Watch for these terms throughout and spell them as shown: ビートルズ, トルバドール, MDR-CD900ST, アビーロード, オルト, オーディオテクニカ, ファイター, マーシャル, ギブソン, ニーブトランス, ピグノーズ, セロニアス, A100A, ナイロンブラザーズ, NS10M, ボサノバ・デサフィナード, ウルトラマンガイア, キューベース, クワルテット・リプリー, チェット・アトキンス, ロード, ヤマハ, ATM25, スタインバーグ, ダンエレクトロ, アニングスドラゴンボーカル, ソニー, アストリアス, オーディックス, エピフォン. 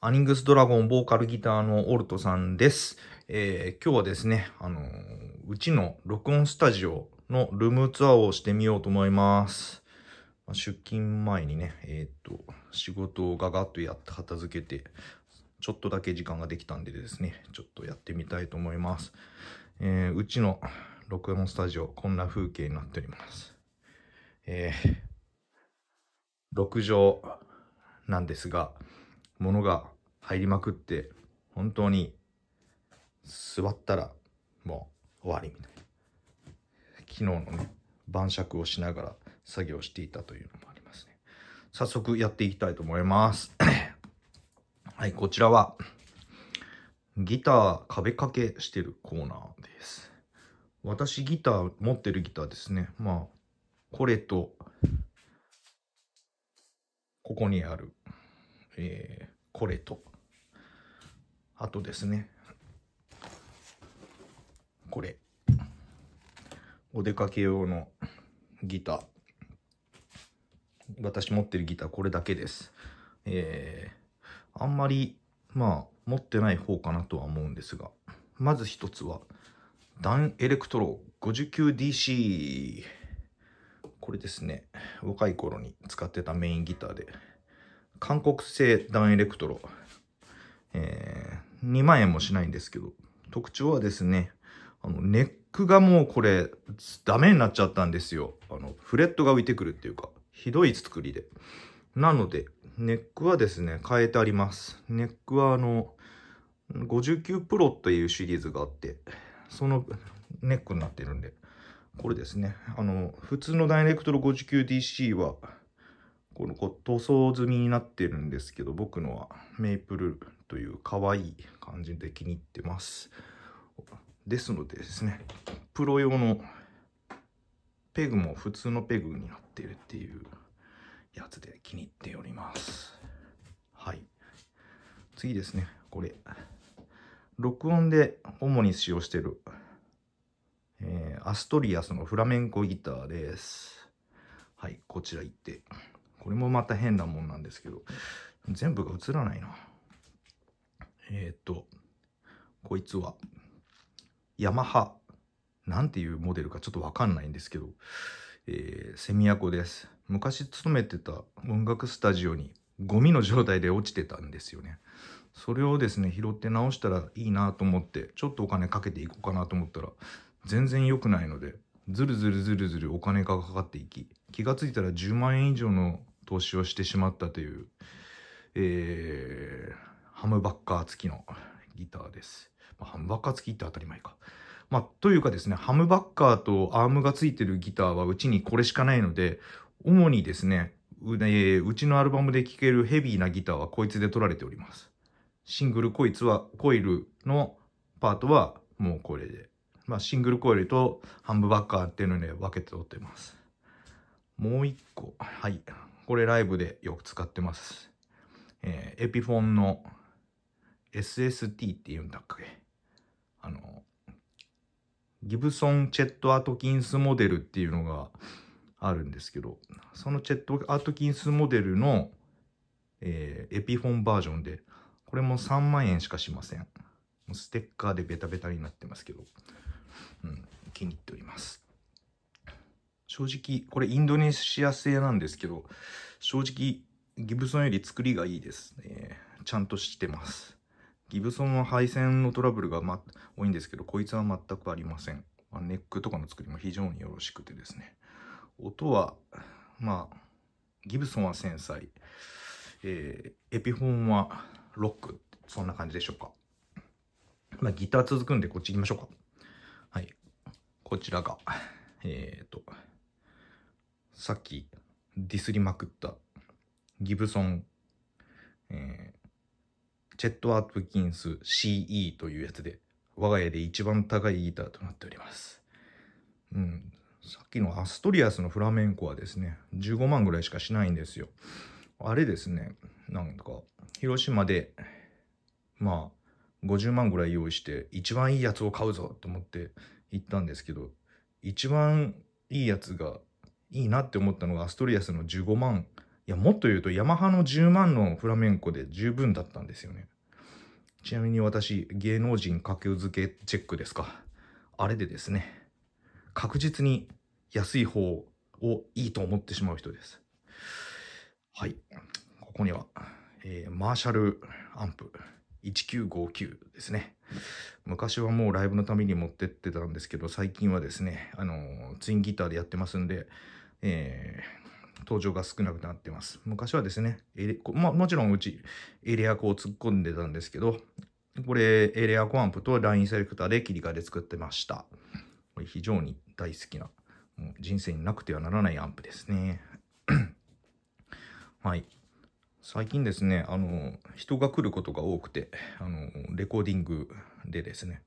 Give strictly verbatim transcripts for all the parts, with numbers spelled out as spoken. アニングスドラゴンボーカルギターのオルトさんです。えー、今日はですね、あのー、うちの録音スタジオのルームツアーをしてみようと思います。まあ、出勤前にね、えー、っと、仕事をガガッとやって片付けて、ちょっとだけ時間ができたんでですね、ちょっとやってみたいと思います。えー、うちの録音スタジオ、こんな風景になっております。えー、ろく畳なんですが、物が入りまくって、本当に座ったらもう終わりみたいな。昨日のね、晩酌をしながら作業していたというのもありますね。早速やっていきたいと思います。はい、こちらはギター壁掛けしてるコーナーです。私ギター、持ってるギターですね。まあ、これと、ここにある、えー、これと、あとですね、これ、お出かけ用のギター。私持ってるギターこれだけです。えー、あんまり、まあ、持ってない方かなとは思うんですが、まず一つは、ダンエレクトロ ごじゅうきゅうディーシー。これですね、若い頃に使ってたメインギターで、韓国製ダンエレクトロ、えー、にまんえんもしないんですけど、特徴はですね、あのネックがもうこれダメになっちゃったんですよ。あのフレットが浮いてくるっていうか、ひどい作りで。なのでネックはですね、変えてあります。ネックはあのごじゅうきゅうプロというシリーズがあって、そのネックになってるんで、これですね、あの普通のダンエレクトロ ごじゅうきゅうディーシー はこの塗装済みになってるんですけど、僕のはメイプルという可愛い感じで気に入ってます。ですのでですね、プロ用のペグも普通のペグになってるっていうやつで気に入っております。はい。次ですね、これ。録音で主に使用してる、えー、アストリアスのフラメンコギターです。はい、こちら行って。これもまた変なもんなんですけど、全部が映らないな。えっと、こいつは、ヤマハ、なんていうモデルかちょっとわかんないんですけど、えー、セミヤコです。昔勤めてた音楽スタジオにゴミの状態で落ちてたんですよね。それをですね、拾って直したらいいなと思って、ちょっとお金かけていこうかなと思ったら、全然良くないので、ずるずるずるずるお金がかかっていき、気がついたらじゅうまんえん以上の投資をしてしまったという、えー、ハムバッカー付きのギターです。まあ、ハムバッカー付きって当たり前か。まあ、というかですね、ハムバッカーとアームが付いてるギターはうちにこれしかないので、主にですね、う、えー、うちのアルバムで聴けるヘビーなギターはこいつで取られております。シングルコイツは、コイルのパートはもうこれで。まあ、シングルコイルとハムバッカーっていうので分けて取ってます。もう一個。はい。これライブでよく使ってます。えー、エピフォンの エスエスティー っていうんだっけ。あの、ギブソン・チェット・アトキンスモデルっていうのがあるんですけど、そのチェット・アトキンスモデルの、えー、エピフォンバージョンで、これもさんまんえんしかしません。ステッカーでベタベタになってますけど、うん、気に入っております。正直、これインドネシア製なんですけど、正直、ギブソンより作りがいいですね。ちゃんとしてます。ギブソンは配線のトラブルが、ま、多いんですけど、こいつは全くありません。まあ、ネックとかの作りも非常によろしくてですね。音は、まあ、ギブソンは繊細、えー、エピフォンはロック、そんな感じでしょうか。まあ、ギター続くんでこっち行きましょうか。はい。こちらが、えっと、さっきディスりまくったギブソン、えー、チェット・アトキンス シーイー というやつで、我が家で一番高いギターとなっております。うん。さっきのアストリアスのフラメンコはですね、じゅうごまんぐらいしかしないんですよ。あれですね、なんか、広島で、まあ、ごじゅうまんぐらい用意して、一番いいやつを買うぞと思って行ったんですけど、一番いいやつが、いいなって思ったのがアストリアスのじゅうごまんいや、もっと言うとヤマハのじゅうまんのフラメンコで十分だったんですよね。ちなみに私、芸能人格付けチェックですか、あれでですね、確実に安い方をいいと思ってしまう人です。はい、ここには、えー、マーシャルアンプいちきゅうごきゅうですね。昔はもうライブのために持ってってたんですけど、最近はですね、あのー、ツインギターでやってますんで、えー、登場が少なくなってます。昔はですね、エレ、ま、もちろんうちエレアコを突っ込んでたんですけど、これエレアコアンプとラインセレクターで切り替えで作ってました。これ非常に大好きな、もう人生になくてはならないアンプですね。はい、最近ですね、あの人が来ることが多くて、あのレコーディングでですね、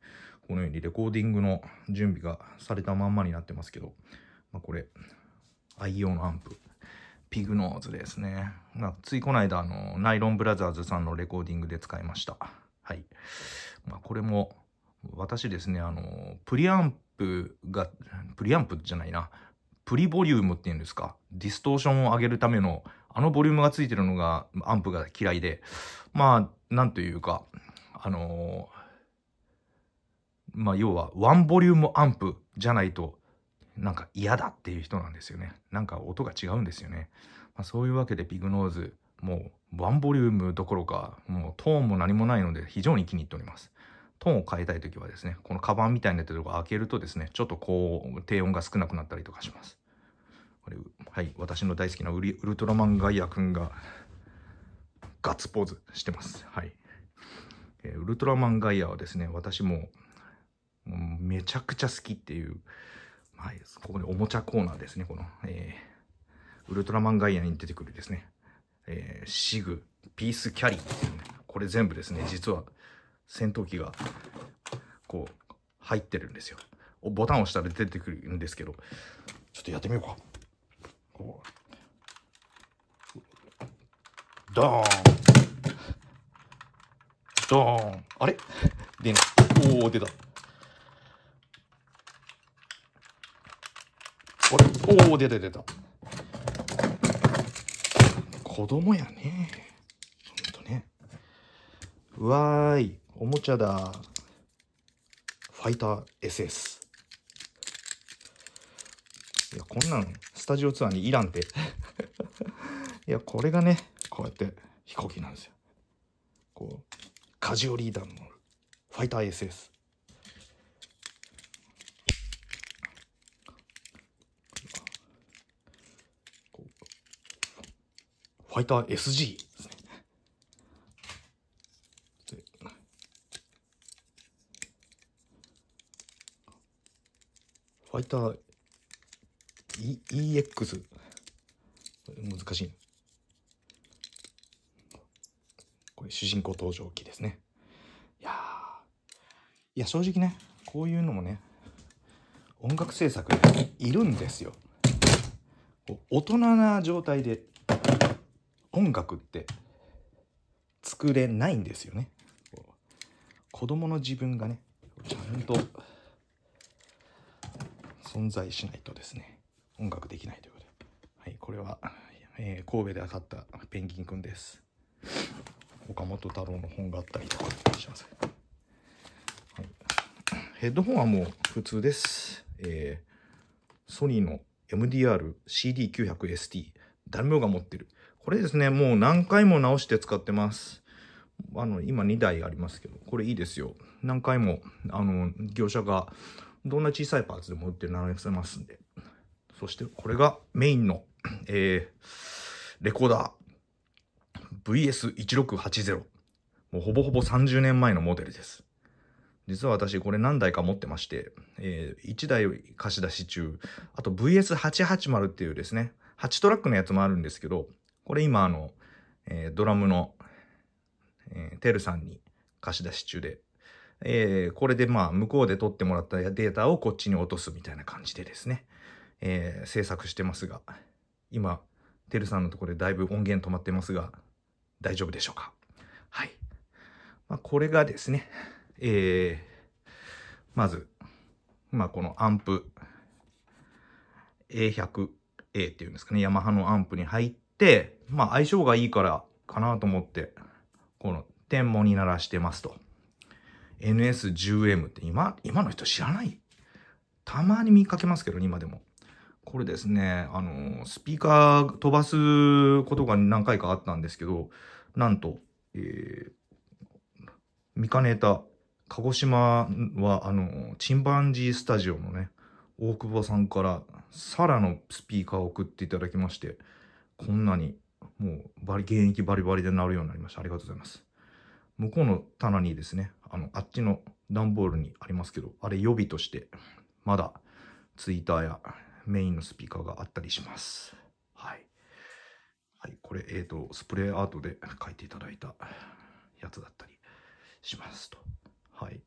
このようにレコーディングの準備がされたまんまになってますけど、まあ、これ愛用のアンプピグノーズですね。まあ、ついこの間あのナイロンブラザーズさんのレコーディングで使いました。はい、まあ、これも私ですね、あのプリアンプがプリアンプじゃないなプリボリュームっていうんですか、ディストーションを上げるためのあのボリュームがついてるのがアンプが嫌いで、まあなんというか、あのー、まあ要はワンボリュームアンプじゃないとなんか嫌だっていう人なんですよね。なんか音が違うんですよね。まあ、そういうわけでピグノーズ、もうワンボリュームどころかもうトーンも何もないので非常に気に入っております。トーンを変えたいときはですね、このカバンみたいなところを開けるとですね、ちょっとこう低音が少なくなったりとかします。はい、私の大好きなウリウルトラマンガイア君がガッツポーズしてます。はい、えー、ウルトラマンガイアはですね、私もめちゃくちゃ好きっていう、はい、ここにおもちゃコーナーですね、この、えー、ウルトラマンガイアに出てくるですね、えー、シグ、ピースキャリーっていう、ね、これ全部ですね、実は戦闘機がこう入ってるんですよ。ボタンを押したら出てくるんですけど、ちょっとやってみようか。ドーンドーン、あれ出ない。おお、出た。あれ、おお、出た出た。子供やね、ほんとね。わーい、おもちゃだ。ファイター エスエス。 いや、こんなんスタジオツアーにいらんて。いや、これがね、こうやって飛行機なんですよ。こうカジオリーダーのファイター エスエス。 こうファイター エスジー ですね。ファイター イーエックス。 難しい。これ主人公登場機ですね。いやー、いや正直ね、こういうのもね、音楽制作にいるんですよ。大人な状態で音楽って作れないんですよね。子供の自分がね、ちゃんと存在しないとですね、音楽できないということで、はい、これは、えー、神戸で買ったペンギンくんです。岡本太郎の本があったりとかします。はい、ヘッドホンはもう普通です。えー、ソニーの エムディーアールシーディーきゅうひゃくエスティー、 誰もが持ってる。これですね、もう何回も直して使ってます。あの今にだいありますけど、これいいですよ。何回もあの業者がどんな小さいパーツでも売って並べせますんで。そしてこれがメインの、えー、レコーダー ブイエスいちろくはちゼロ。 もうほぼほぼさんじゅうねんまえのモデルです。実は私これ何台か持ってまして、えー、いちだい貸し出し中、あと ブイエスはちはちまる っていうですね、はちトラックのやつもあるんですけど、これ今あの、えー、ドラムの、えー、テルさんに貸し出し中で、えー、これでまあ向こうで取ってもらったデータをこっちに落とすみたいな感じでですね、えー、制作してますが、今てるさんのところでだいぶ音源止まってますが大丈夫でしょうか。はい、まあ、これがですね、えー、まず、まあ、このアンプ エーひゃくエー っていうんですかね、ヤマハのアンプに入って、まあ相性がいいからかなと思って、この天文に鳴らしてますと。エヌエスじゅうエム って今、今の人知らない？たまに見かけますけど、今でも。これですね、あの、スピーカー飛ばすことが何回かあったんですけど、なんと、えー、見かねた鹿児島は、あの、チンパンジースタジオのね、大久保さんから、サラのスピーカーを送っていただきまして、こんなに、もうバリ、現役バリバリで鳴るようになりました。ありがとうございます。向こうの棚にですね、あの、あっちの段ボールにありますけど、あれ予備として、まだ、ツイッターやメインのスピーカーがあったりします。はい。はい、これ、えっと、スプレーアートで描いていただいたやつだったりしますと。はい。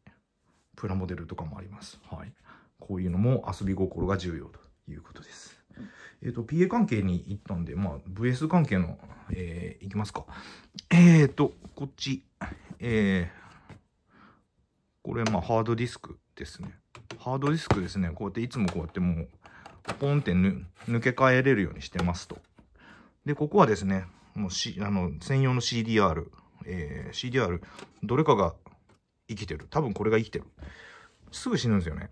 プラモデルとかもあります。はい。こういうのも遊び心が重要ということです。えっと、ピーエー 関係に行ったんで、まあ、ブイエス 関係の、えー、いきますか。えっと、こっち。えー、これ、まあ、ハードディスクですね。ハードディスクですね。こうやって、いつもこうやってもう、ポンってぬ抜け替えれるようにしてますと。で、ここはですね、もう、C、あの専用の シーディーアール、えー、シーディーアール、どれかが生きてる。多分これが生きてる。すぐ死ぬんですよね。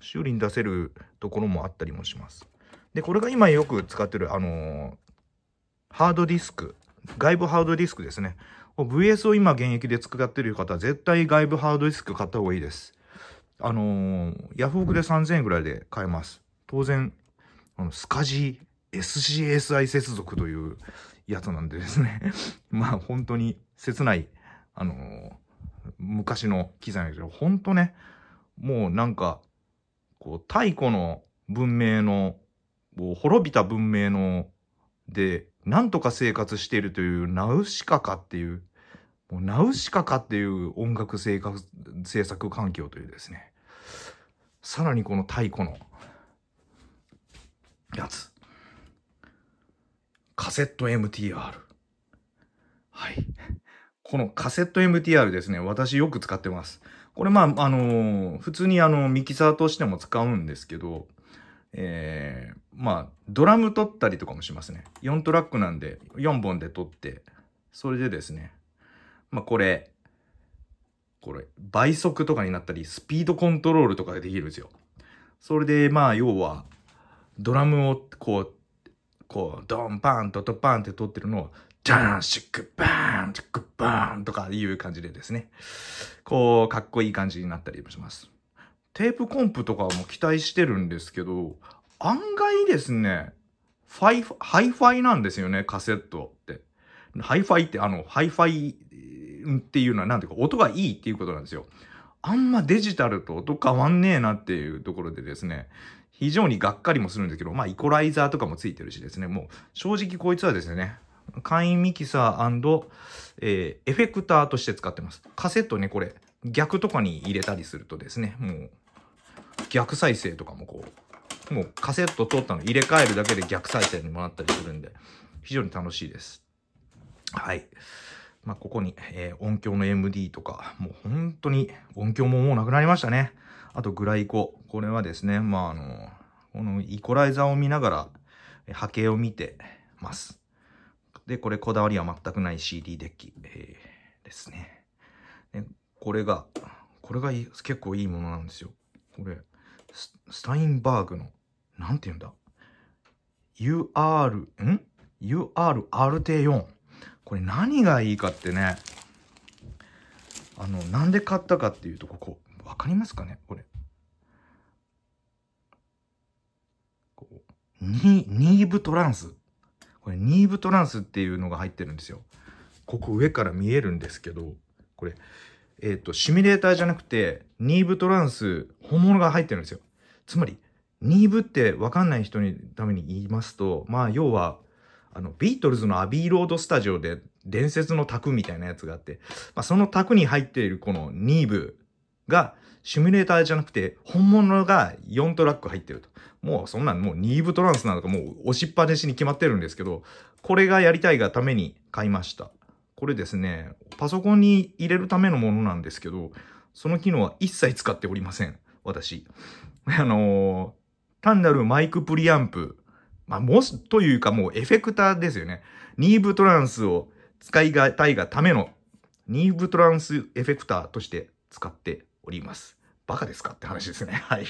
修理に出せるところもあったりもします。で、これが今よく使ってる、あのー、ハードディスク。外部ハードディスクですね。ブイエス を今現役で使ってる方は絶対外部ハードディスク買った方がいいです。あのー、ヤフオクでさんぜんえんぐらいで買えます。当然、あのスカジー エスシーエスアイ 接続というやつなんでですね。まあ本当に切ない、あのー、昔の機材なんですけど、本当ね、もうなんか、こう、太古の文明の、滅びた文明の、で、なんとか生活しているという、ナウシカかっていう、もうナウシカかっていう音楽制作環境というですね、さらにこの太古の、やつ。カセット エムティーアール。はい。このカセット エムティーアール ですね。私よく使ってます。これまあ、あのー、普通にあの、ミキサーとしても使うんですけど、えー、まあ、ドラム取ったりとかもしますね。よんトラックなんで、よんぼんで取って、それでですね、まあこれ、これ、倍速とかになったり、スピードコントロールとかでできるんですよ。それでまあ、要は、ドラムをこう、こう、ドンパンとトパンって撮ってるのを、ダンシックバーン、チックバーンとかいう感じでですね、こう、かっこいい感じになったりもします。テープコンプとかも期待してるんですけど、案外ですね、ファイ、ハイファイなんですよね、カセットって。ハイファイって、あの、ハイファイっていうのはなんていうか、音がいいっていうことなんですよ。あんまデジタルと音変わんねえなっていうところでですね、非常にがっかりもするんですけど、まあ、イコライザーとかもついてるしですね、もう、正直こいつはですね、簡易ミキサー&、えー、エフェクターとして使ってます。カセットね、これ、逆とかに入れたりするとですね、もう、逆再生とかもこう、もうカセット通ったの入れ替えるだけで逆再生にもなったりするんで、非常に楽しいです。はい。まあ、ここに、えー、音響の エムディー とか、もう本当に音響ももうなくなりましたね。あと、グライコ。これはですね、まあ、あの、このイコライザーを見ながら波形を見てます。で、これ、こだわりは全くない シーディー デッキ、えー、ですね。で、これが、これがいい結構いいものなんですよ。これ、ス, スタインバーグの、なんて言うんだ ?ユーアール、ん ?ユーアールアールティーよん。これ何がいいかってね、あの、なんで買ったかっていうと、ここ。わかりますかねこれ。こうニーブトランス。これ、ニーブトランスっていうのが入ってるんですよ。ここ上から見えるんですけど、これ、えっ、ー、と、シミュレーターじゃなくて、ニーブトランス、本物が入ってるんですよ。つまり、ニーブってわかんない人のために言いますと、まあ、要は、あの、ビートルズのアビーロードスタジオで伝説の卓みたいなやつがあって、まあ、その卓に入っているこのニーブ、が、シミュレーターじゃなくて、本物がよんトラック入ってると。もうそんなん、もうニーブトランスなのか、もう押しっぱなしに決まってるんですけど、これがやりたいがために買いました。これですね、パソコンに入れるためのものなんですけど、その機能は一切使っておりません。私。あのー、単なるマイクプリアンプまあ、もし、というかもうエフェクターですよね。ニーブトランスを使いがたいがための、ニーブトランスエフェクターとして使っております。バカですかって話ですね。はい。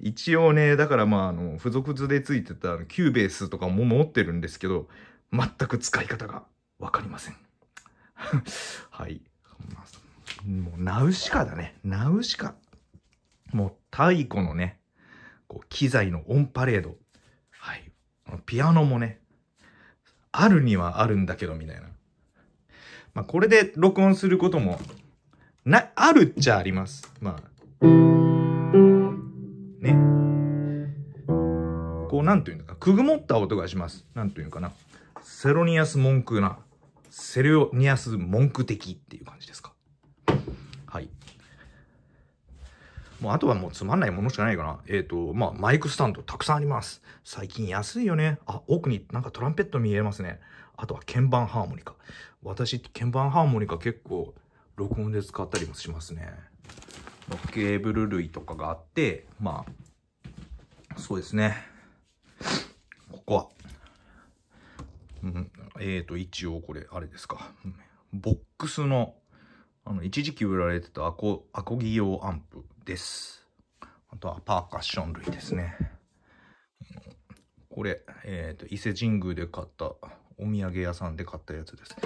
一応ね、だからまあ、あの、付属図でついてたキューベースとかも持ってるんですけど、全く使い方がわかりません。はい。もう、ナウシカだね。ナウシカ。もう、太古のね、こう、機材のオンパレード。はい。ピアノもね、あるにはあるんだけど、みたいな。まあ、これで録音することも、な、あるっちゃあります。まあ。ね。こう、なんというのか、くぐもった音がします。なんというのかな。セロニアス文句な。セロニアス文句的っていう感じですか。はい。もうあとはもうつまんないものしかないかな。えっと、まあ、マイクスタンドたくさんあります。最近安いよね。あ、奥になんかトランペット見えますね。あとは鍵盤ハーモニカ。私、鍵盤ハーモニカ結構録音で使ったりもしますね。ケーブル類とかがあって、まあ、そうですね。ここは。うん、えっと、一応これ、あれですか。ボックスの、あの、一時期売られてたアコ、アコギ用アンプです。あとはパーカッション類ですね。これ、えっと、伊勢神宮で買った、お土産屋さんで買ったやつです。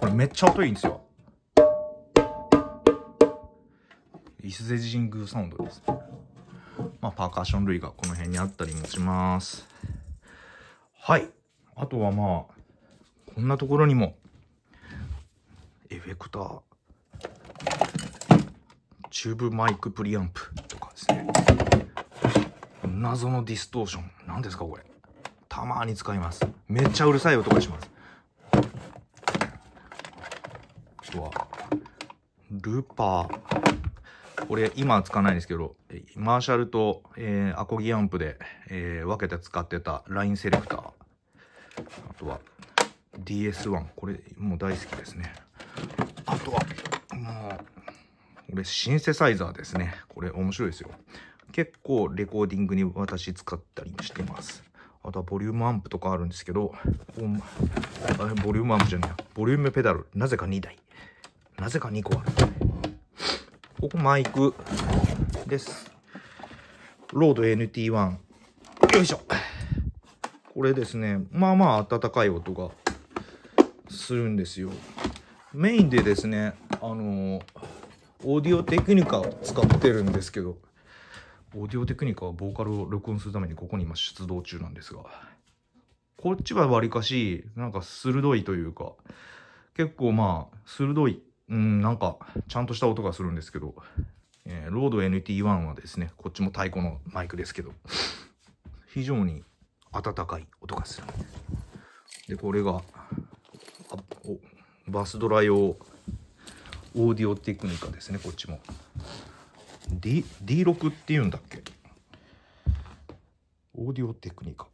これめっちゃ音いいんですよ。伊勢神宮サウンドです。まあ、パーカッション類がこの辺にあったりもします。はい。あとはまあ、こんなところにも、エフェクター、チューブマイクプリアンプとかですね。謎のディストーション。何ですかこれ。たまーに使います。めっちゃうるさい音がします。あとは、ルパー。これ今は使わないんですけど、マーシャルと、えー、アコギアンプで、えー、分けて使ってたラインセレクター。あとは、ディーエスワン。これ、もう大好きですね。あとは、もう、これ、シンセサイザーですね。これ、面白いですよ。結構、レコーディングに私使ったりしてます。あとは、ボリュームアンプとかあるんですけど、あれ、ボリュームアンプじゃない。ボリュームペダル。なぜかにだい。なぜかにこある。ここ、マイクです。ロード エヌティーワン。よいしょ。これですね、まあまあ暖かい音がするんですよ。メインでですね、あのー、オーディオテクニカを使ってるんですけど、オーディオテクニカはボーカルを録音するためにここに今出動中なんですが、こっちはわりかし、なんか鋭いというか、結構まあ、鋭い、うん、なんかちゃんとした音がするんですけど、えー、ロード エヌティーワン はですね、こっちも太鼓のマイクですけど、非常に暖かい音がする。で、これが、バスドラ用オーディオテクニカですね、こっちも。D、ディーろく っていうんだっけ？オーディオテクニカ。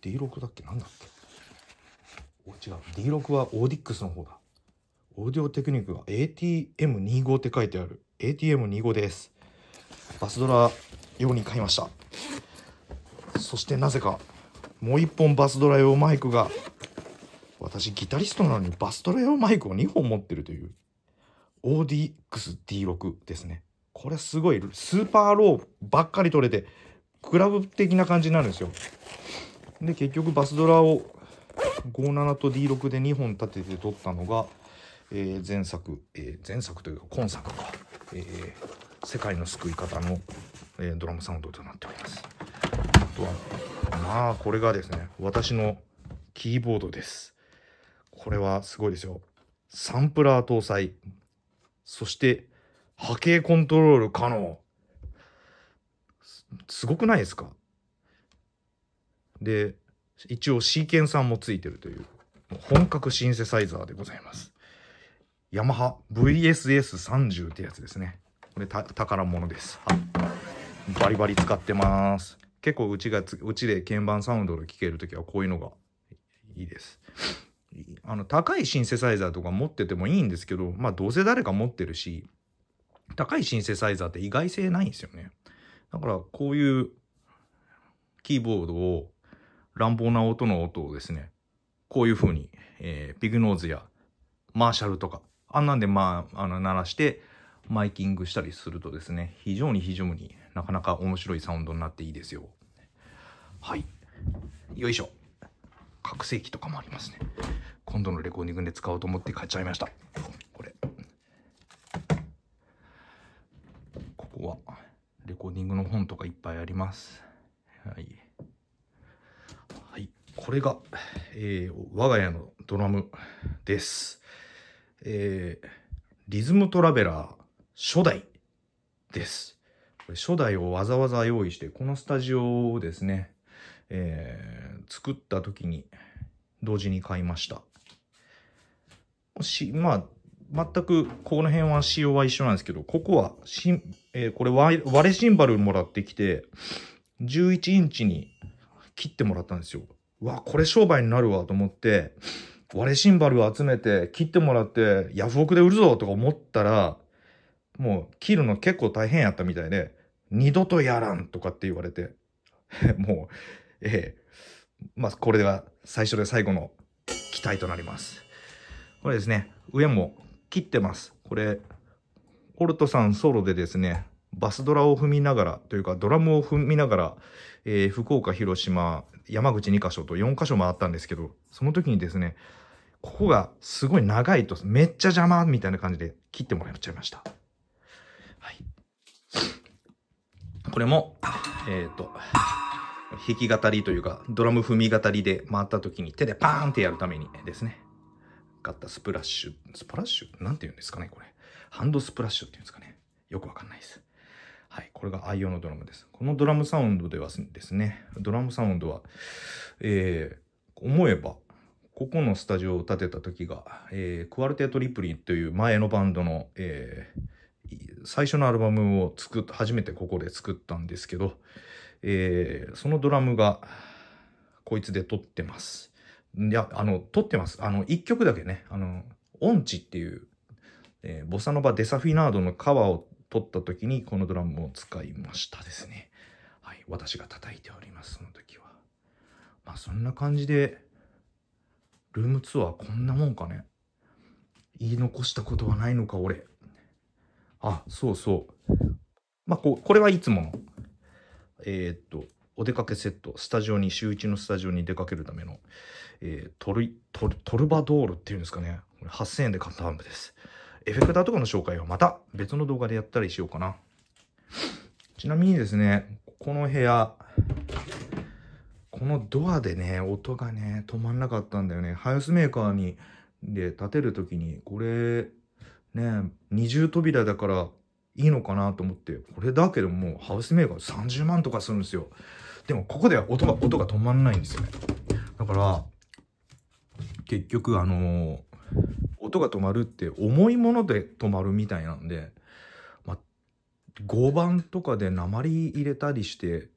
ディーろく だっけ？なんだっけ？違う。ディーろく はオーディックスの方だ。オーディオテクニクが エーティーエムにじゅうご って書いてある。エーティーエムにじゅうご です。バスドラ用に買いました。そしてなぜかもう一本バスドラ用マイクが、私ギタリストなのにバスドラ用マイクをにほん持ってるという オーディーエックスディーろく ですね。これすごいスーパーローばっかり取れてクラブ的な感じになるんですよ。で結局バスドラをごじゅうななと ディーろく でにほん立てて取ったのが、えー、前作、えー、前作というか今作か、えー、世界の救い方の、えー、ドラムサウンドとなっております。あとはまあこれがですね、私のキーボードです。これはすごいですよ。サンプラー搭載、そして波形コントロール可能。 す, すごくないですか。で一応シーケンサーもついてるという本格シンセサイザーでございます。ヤマハ ブイエスエスさんじゅう ってやつですね。これた宝物です。バリバリ使ってます。結構うちがつ、うちで鍵盤サウンドを聴けるときはこういうのがいいです。あの、高いシンセサイザーとか持っててもいいんですけど、まあどうせ誰か持ってるし、高いシンセサイザーって意外性ないんですよね。だからこういうキーボードを乱暴な音の音をですね、こういう風に、えー、ピグノーズやマーシャルとか、あんなんで、まあ、あの鳴らしてマイキングしたりするとですね、非常に非常になかなか面白いサウンドになっていいですよ。はい。よいしょ。拡声器とかもありますね。今度のレコーディングで使おうと思って買っちゃいました。これ。ここはレコーディングの本とかいっぱいあります。はい。はい、これが、えー、我が家のドラムです。えー、リズムトラベラー初代です。これ初代をわざわざ用意して、このスタジオをですね、えー、作った時に同時に買いました。しまあ、全くこの辺は仕様は一緒なんですけど、ここはし、えー、これ割れシンバルもらってきて、じゅういちインチに切ってもらったんですよ。うわ、これ商売になるわと思って、割れシンバルを集めて切ってもらってヤフオクで売るぞとか思ったら、もう切るの結構大変やったみたいで、二度とやらんとかって言われて、もう、ええ、まあこれが最初で最後の期待となります。これですね、上も切ってます。これ、オルトさんソロでですね、バスドラを踏みながら、というかドラムを踏みながら、えー、福岡、広島、山口にかしょとよんかしょ回ったんですけど、その時にですね、ここがすごい長いとめっちゃ邪魔みたいな感じで切ってもらっちゃいました。はい、これも、えっと、弾き語りというかドラム踏み語りで回った時に手でパーンってやるためにですね、買ったスプラッシュ、スプラッシュなんて言うんですかね、これ。ハンドスプラッシュって言うんですかね。よくわかんないです。はい、これが愛用のドラムです。このドラムサウンドではですね、ドラムサウンドは、えー、思えば、ここのスタジオを建てた時が、えー、クワルテット・リプリーという前のバンドの、えー、最初のアルバムを作っ初めてここで作ったんですけど、えー、そのドラムが、こいつで撮ってます。いや、あの、撮ってます。あの、一曲だけね、あの、音痴っていう、えー、ボサノバ・デサフィナードのカバーを取った時にこのドラムを使いましたですね。はい、私が叩いております、その時は。まあそんな感じで、ルームツアーこんなもんかね。言い残したことはないのか、俺。あ、そうそう。まあこ、これはいつもの、えー、っと、お出かけセット、スタジオに、週いちのスタジオに出かけるための、えー、トル、トル、トルバドールっていうんですかね。これはっせんえんで買ったアンプです。エフェクターとかの紹介はまた別の動画でやったりしようかな。ちなみにですね、この部屋、このドアでね、音がね、止まんなかったんだよね。ハウスメーカーに、で、建てるときに、これ、ね、二重扉だからいいのかなと思って、これだけどもうハウスメーカーさんじゅうまんとかするんですよ。でも、ここでは音が、音が止まんないんですよね。だから、結局、あのー、音が止まるって重いもので止まるみたいなんで、まあ、合板とかで鉛入れたりして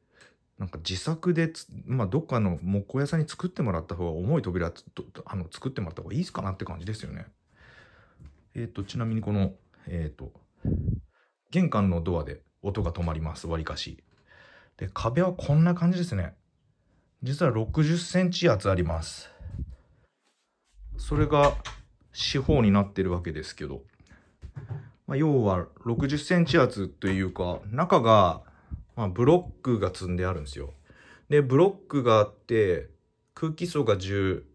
なんか自作で、まあ、どっかの木工屋さんに作ってもらった方が重い扉あの作ってもらった方がいいかなって感じですよね。えーと、ちなみにこの、えーと、玄関のドアで音が止まります、わりかし。で、壁はこんな感じですね。実はろくじゅっセンチ厚あります。それが四方になってるわけですけど、まあ、要はろくじゅっセンチ厚というか、中が、まあ、ブロックが積んであるんですよ。で、ブロックがあって、空気層がじゅ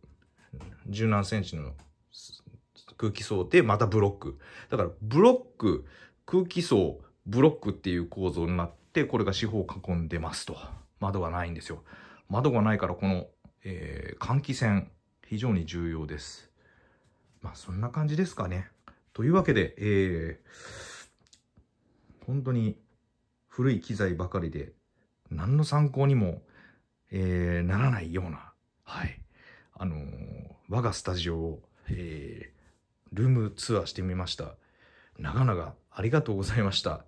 うなんセンチの空気層で、またブロック。だから、ブロック、空気層、ブロックっていう構造になって、これが四方を囲んでますと。窓がないんですよ。窓がないから、この、えー、換気扇、非常に重要です。まあそんな感じですかね。というわけで、えー、本当に古い機材ばかりで、何の参考にも、えー、ならないような、はい。あのー、我がスタジオを、えー、ルームツアーしてみました。長々ありがとうございました。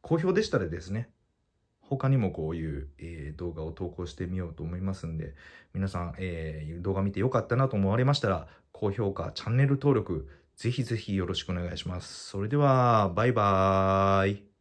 好評でしたらですね、他にもこういう、えー、動画を投稿してみようと思いますんで、皆さん、えー、動画見てよかったなと思われましたら、高評価、チャンネル登録、ぜひぜひよろしくお願いします。それでは、バイバーイ。